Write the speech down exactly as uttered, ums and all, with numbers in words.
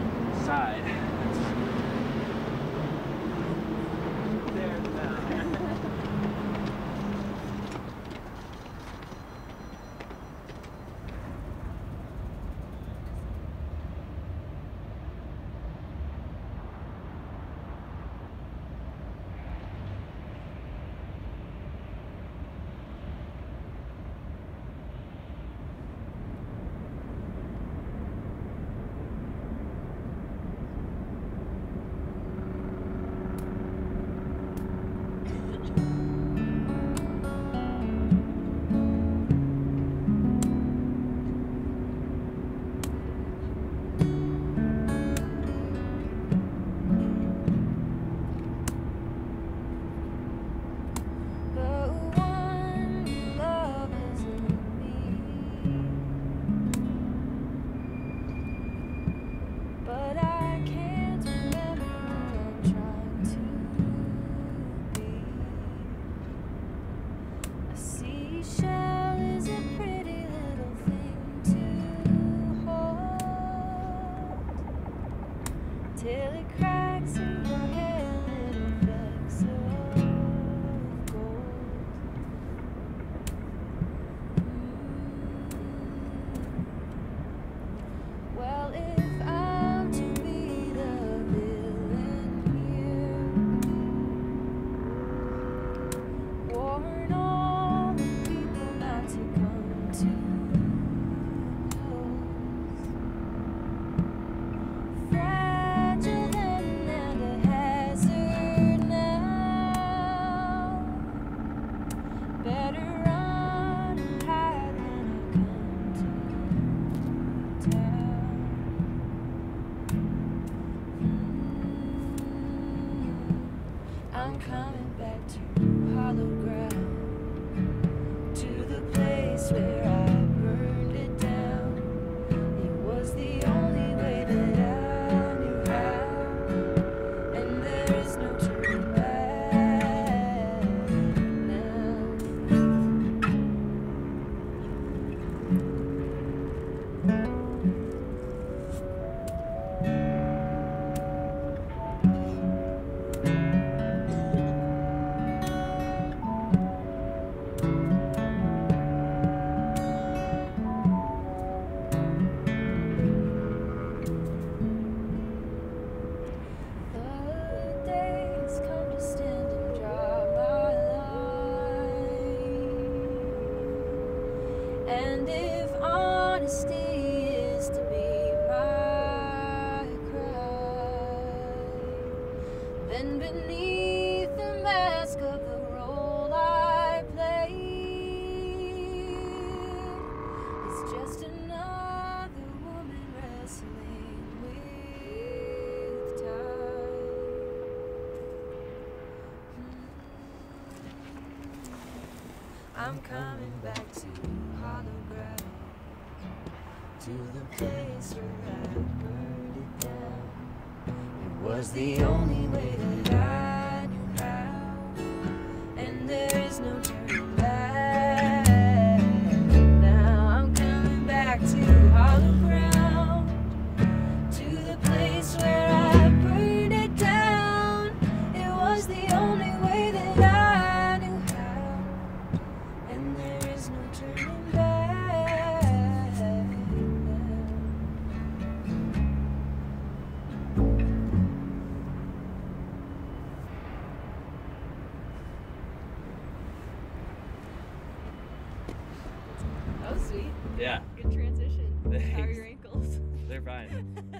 the side. There, till it cracks in your hair, little flecks of gold. Well, if I'm to be the villain here, warn all the people not to come to. I'm coming back to hollow ground, to the place where I burned it down. It was the only way that I knew how, and there is no turning back now. And if honesty is to be my cry, then beneath the mask of the role I play, it's just another woman wrestling with time. I'm coming back to you. Hollow ground, to the place where I burned it down. It was the only way that I knew how, and there is no turning back now. I'm coming back to hollow ground, to the place where I burned it down. It was the only way that I. That was sweet. Yeah. Good transition. Thanks. How are your ankles? They're fine.